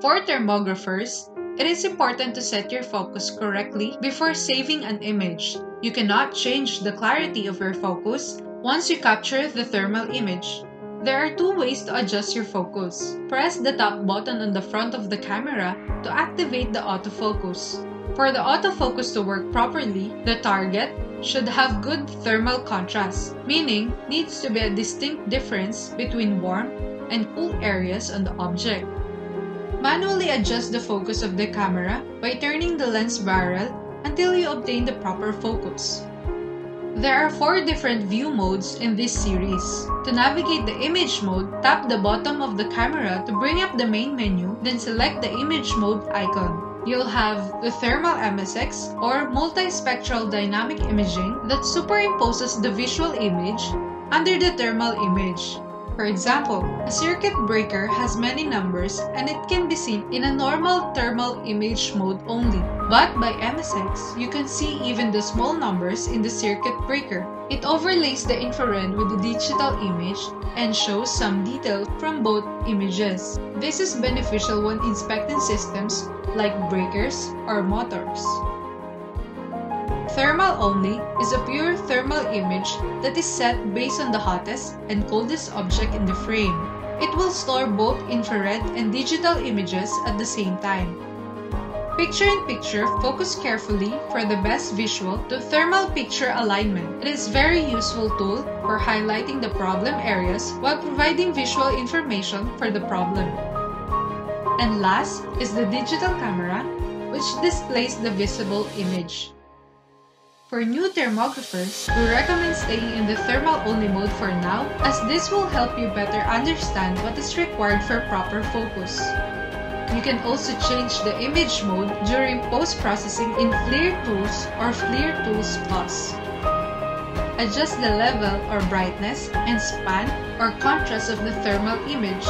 For thermographers, it is important to set your focus correctly before saving an image. You cannot change the clarity of your focus once you capture the thermal image. There are two ways to adjust your focus. Press the top button on the front of the camera to activate the autofocus. For the autofocus to work properly, the target should have good thermal contrast, meaning needs to be a distinct difference between warm and cool areas on the object. Manually adjust the focus of the camera by turning the lens barrel until you obtain the proper focus. There are 4 different view modes in this series. To navigate the image mode, tap the bottom of the camera to bring up the main menu, then select the image mode icon. You'll have the thermal MSX or multispectral dynamic imaging that superimposes the visual image under the thermal image. For example, a circuit breaker has many numbers and it can be seen in a normal thermal image mode only. But by MSX, you can see even the small numbers in the circuit breaker. It overlays the infrared with the digital image and shows some detail from both images. This is beneficial when inspecting systems like breakers or motors. Thermal only is a pure thermal image that is set based on the hottest and coldest object in the frame. It will store both infrared and digital images at the same time. Picture-in-picture, focus carefully for the best visual to thermal picture alignment. It is a very useful tool for highlighting the problem areas while providing visual information for the problem. And last is the digital camera, which displays the visible image. For new thermographers, we recommend staying in the thermal-only mode for now, as this will help you better understand what is required for proper focus. You can also change the image mode during post-processing in FLIR Tools or FLIR Tools Plus. Adjust the level or brightness and span or contrast of the thermal image.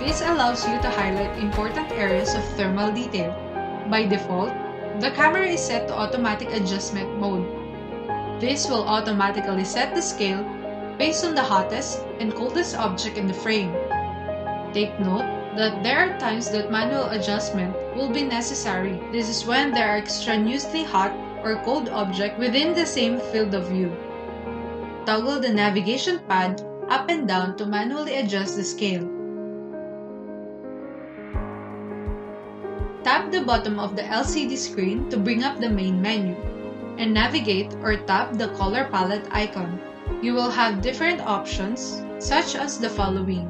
This allows you to highlight important areas of thermal detail. By default, the camera is set to automatic adjustment mode. This will automatically set the scale based on the hottest and coldest object in the frame. Take note that there are times that manual adjustment will be necessary. This is when there are extraneously hot or cold objects within the same field of view. Toggle the navigation pad up and down to manually adjust the scale. Tap the bottom of the LCD screen to bring up the main menu, and navigate or tap the color palette icon. You will have different options, such as the following.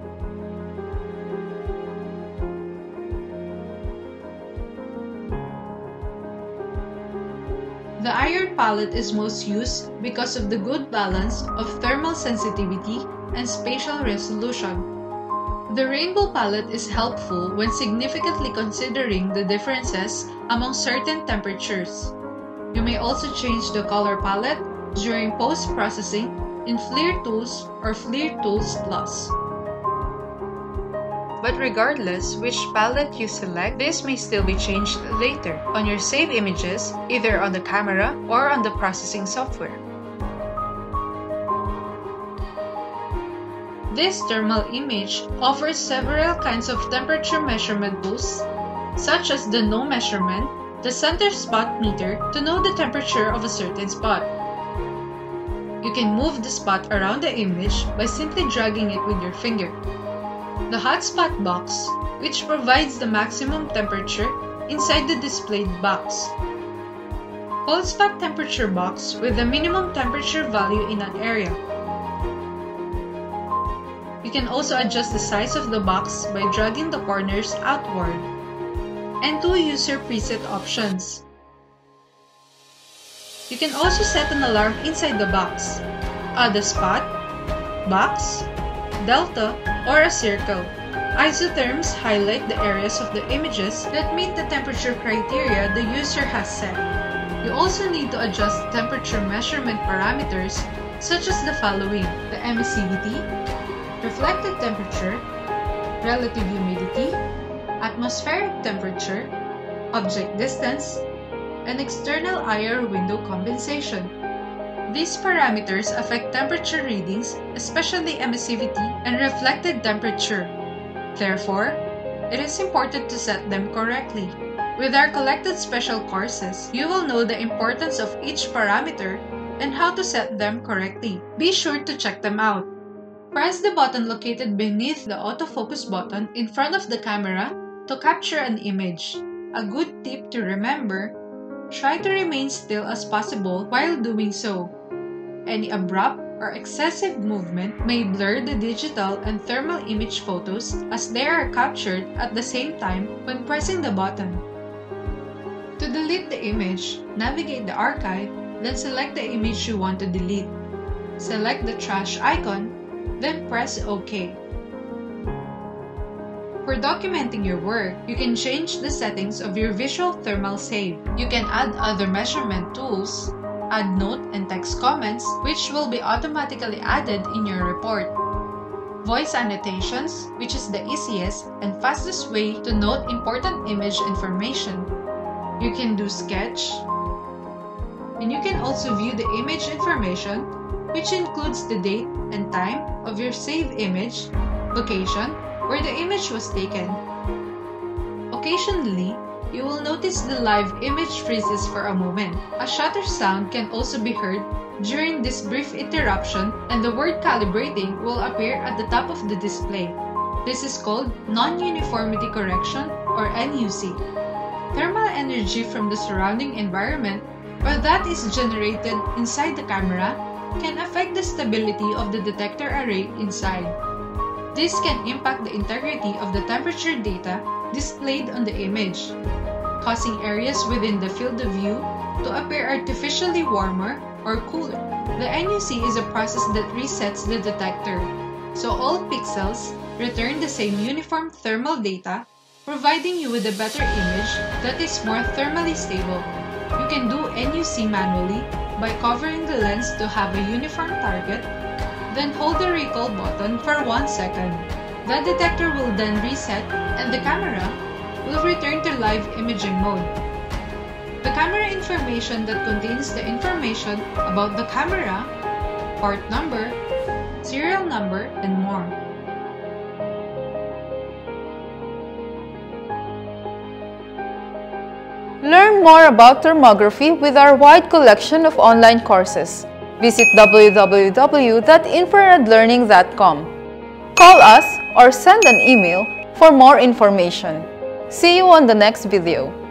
The iron palette is most used because of the good balance of thermal sensitivity and spatial resolution. The rainbow palette is helpful when significantly considering the differences among certain temperatures. You may also change the color palette during post-processing in FLIR Tools or FLIR Tools Plus. But regardless which palette you select, this may still be changed later on your saved images, either on the camera or on the processing software. This thermal image offers several kinds of temperature measurement tools, such as the NO measurement, the center spot meter to know the temperature of a certain spot. You can move the spot around the image by simply dragging it with your finger. The hotspot box, which provides the maximum temperature inside the displayed box. Cold spot temperature box with the minimum temperature value in an area. You can also adjust the size of the box by dragging the corners outward. And 2 user preset options. You can also set an alarm inside the box, add a spot, box, delta, or a circle. Isotherms highlight the areas of the images that meet the temperature criteria the user has set. You also need to adjust temperature measurement parameters such as the following: the MCDT, reflective temperature, relative humidity, atmospheric temperature, object distance, and external IR window compensation. These parameters affect temperature readings, especially emissivity and reflected temperature. Therefore, it is important to set them correctly. With our collected special courses, you will know the importance of each parameter and how to set them correctly. Be sure to check them out. Press the button located beneath the autofocus button in front of the camera to capture an image. A good tip to remember, try to remain still as possible while doing so. Any abrupt or excessive movement may blur the digital and thermal image photos as they are captured at the same time when pressing the button. To delete the image, navigate the archive, then select the image you want to delete. Select the trash icon, then press OK. For documenting your work, you can change the settings of your visual thermal save. You can add other measurement tools, add note and text comments, which will be automatically added in your report. Voice annotations, which is the easiest and fastest way to note important image information. You can do sketch, and you can also view the image information, which includes the date and time of your saved image, location, where the image was taken. Occasionally, you will notice the live image freezes for a moment. A shutter sound can also be heard during this brief interruption, and the word calibrating will appear at the top of the display. This is called non-uniformity correction, or NUC. Thermal energy from the surrounding environment, or that is generated inside the camera, can affect the stability of the detector array inside. This can impact the integrity of the temperature data displayed on the image, causing areas within the field of view to appear artificially warmer or cooler. The NUC is a process that resets the detector, so all pixels return the same uniform thermal data, providing you with a better image that is more thermally stable. You can do NUC manually by covering the lens to have a uniform target, then hold the recall button for 1 second. The detector will then reset and the camera will return to live imaging mode. The camera information that contains the information about the camera, part number, serial number, and more. Learn more about thermography with our wide collection of online courses. Visit www.infraredlearning.com. Call us or send an email for more information. See you on the next video.